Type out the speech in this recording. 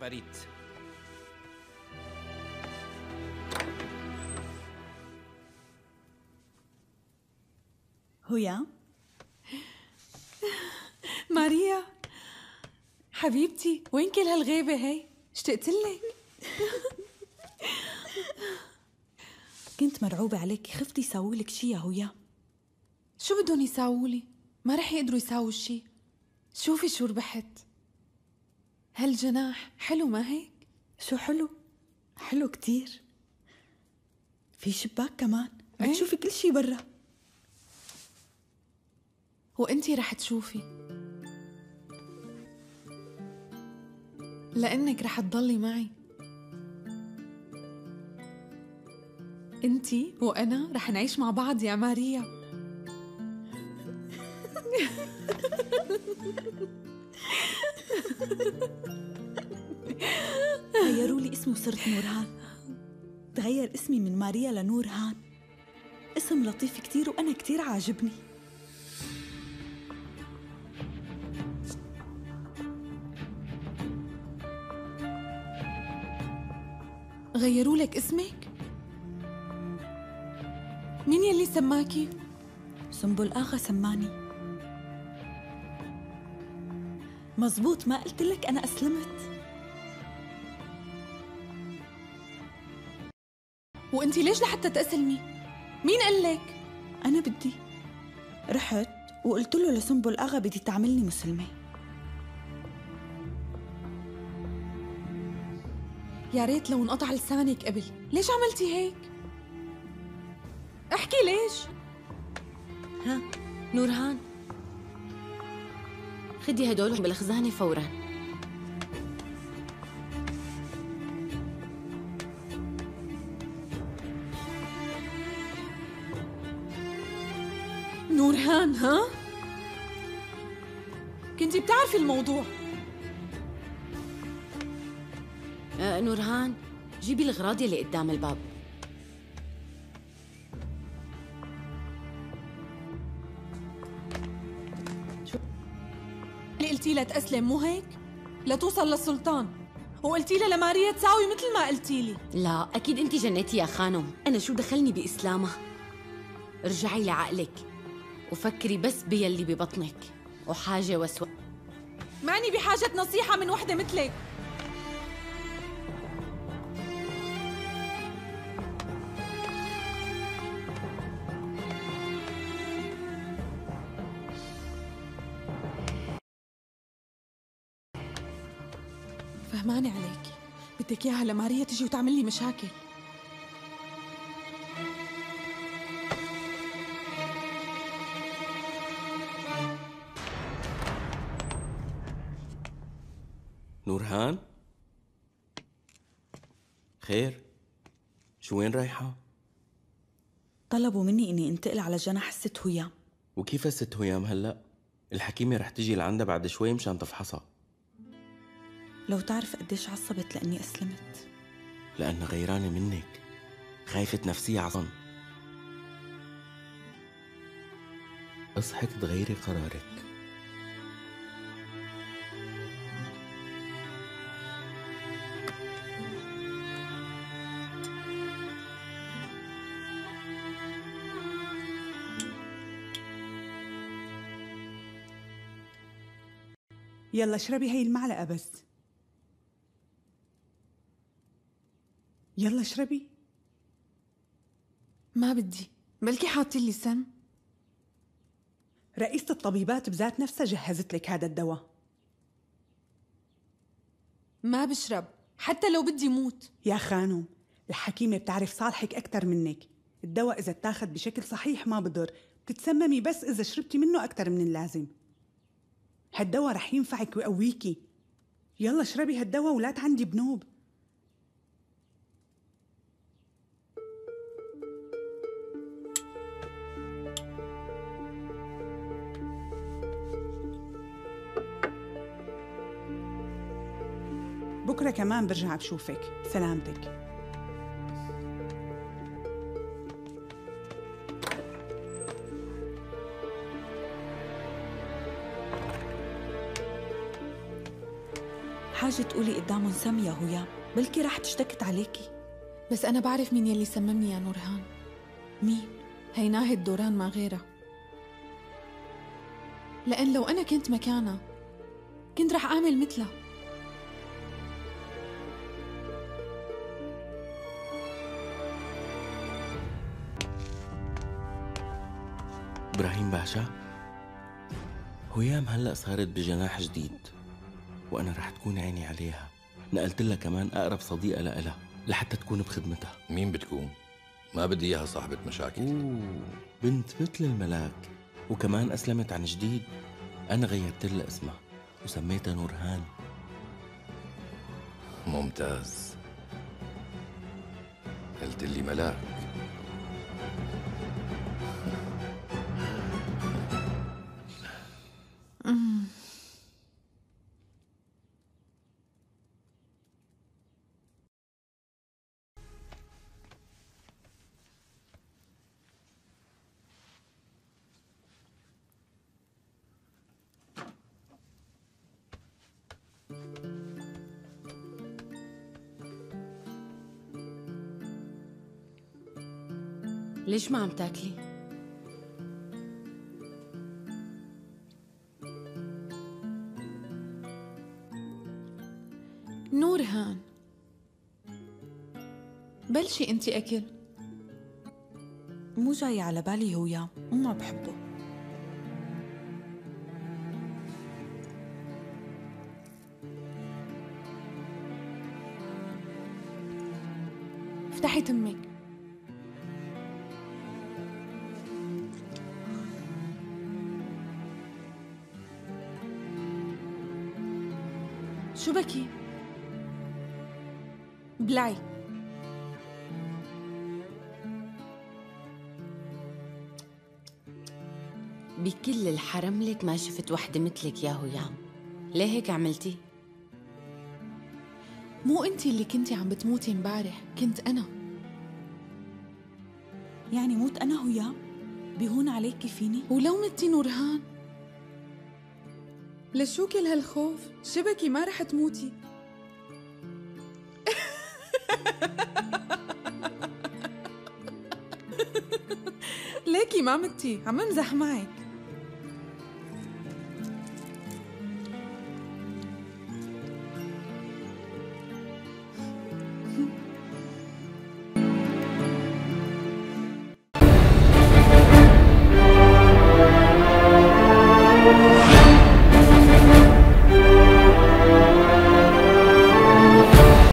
بريد. هيام ماريا حبيبتي، وين كل هالغيبة هي؟ اشتقتلك. كنت مرعوبة عليكي، خفتي يساوولك شي يا هيام. شو بدهم يساوولي؟ ما رح يقدروا يساووا شي. شوفي شو ربحت، هالجناح حلو ما هيك؟ شو حلو؟ حلو كتير، في شباك كمان رح تشوفي كل شي برا، وانتي رح تشوفي لأنك رح تضلي معي. انتي وأنا رح نعيش مع بعض يا ماريا. غيروا لي اسمه، صرت نورهان. تغير اسمي من ماريا لنورهان، اسم لطيف كتير وأنا كتير عاجبني. غيروا لك اسمك؟ مين يلي سماكي؟ سنبل آغا سماني. مزبوط، ما قلت لك أنا أسلمت؟ وأنتي ليش لحتى تأسلمي؟ مين قال لك؟ أنا بدي، رحت وقلت له لسنبل آغا بدي تعملني مسلمة. يا ريت لو انقطع لسانك قبل، ليش عملتي هيك؟ احكي ليش؟ ها نورهان، خدي هدول بالخزانة فورا. نورهان ها؟ كنتي بتعرفي الموضوع. نورهان جيبي الأغراض يلي قدام الباب. شو اللي قلتي لها تأسلم مو هيك؟ لتوصل للسلطان، وقلتي لها لماريا تساوي مثل ما قلتي لي. لا أكيد أنت جنيتي يا خانم، أنا شو دخلني بإسلامها؟ ارجعي لعقلك وفكري بس بيلي ببطنك، وحاجة وسوء. ماني بحاجة نصيحة من وحدة مثلك. فهمانة عليكي، بدك اياها لماريا تجي وتعمل لي مشاكل. نورهان خير، شو وين رايحة؟ طلبوا مني اني انتقل على جناح الست هيام. وكيف الست هيام هلا؟ الحكيمة رح تجي لعندها بعد شوي مشان تفحصها. لو تعرف قديش عصبت لأني أسلمت. لأنها غيرانة منك، خايفة نفسية عصن. اصحك تغيري قرارك. يلا اشربي هاي المعلقة بس، يلا اشربي. ما بدي، بلكي حاطين لي سم. رئيسة الطبيبات بذات نفسها جهزت لك هذا الدواء. ما بشرب حتى لو بدي موت. يا خانم الحكيمة بتعرف صالحك أكثر منك، الدواء إذا اتاخد بشكل صحيح ما بضر، بتتسممي بس إذا شربتي منه أكثر من اللازم. هالدواء رح ينفعك ويقويكي، يلا اشربي هالدواء ولا تعندي بنوب. بكره كمان برجع بشوفك، سلامتك. حاجة تقولي قدامهم سامية هيام، بلكي رح تشتكت عليكي. بس أنا بعرف مين يلي سممني يا نورهان. مين؟ هي ناهد دوران ما غيرها. لأن لو أنا كنت مكانها كنت رح أعمل مثلها. إبراهيم باشا، هيام هلأ صارت بجناح جديد وأنا رح تكون عيني عليها. نقلت لها كمان أقرب صديقة لها لحتى تكون بخدمتها. مين بتكون؟ ما بدي إياها صاحبة مشاكل. أوه، بنت مثل الملاك، وكمان أسلمت عن جديد. أنا غيرت لها اسمها وسميتها نورهان. ممتاز، قلت لي ملاك. ليش ما عم تاكلي؟ نورهان، بلشي انت اكل. مو جاي على بالي هيام، ما بحبه. افتحي تمك. شو بكي؟ بلعي. بكل الحرم لك ما شفت وحده مثلك يا هيام. ليه هيك عملتي؟ مو انت اللي كنتي عم بتموتي امبارح، كنت انا. يعني موت انا هيام؟ بيهون عليكي فيني؟ ولو متي نورهان؟ لشو كل هالخوف؟ شبكي ما رح تموتي. ليكي ما متي، عم امزح معك.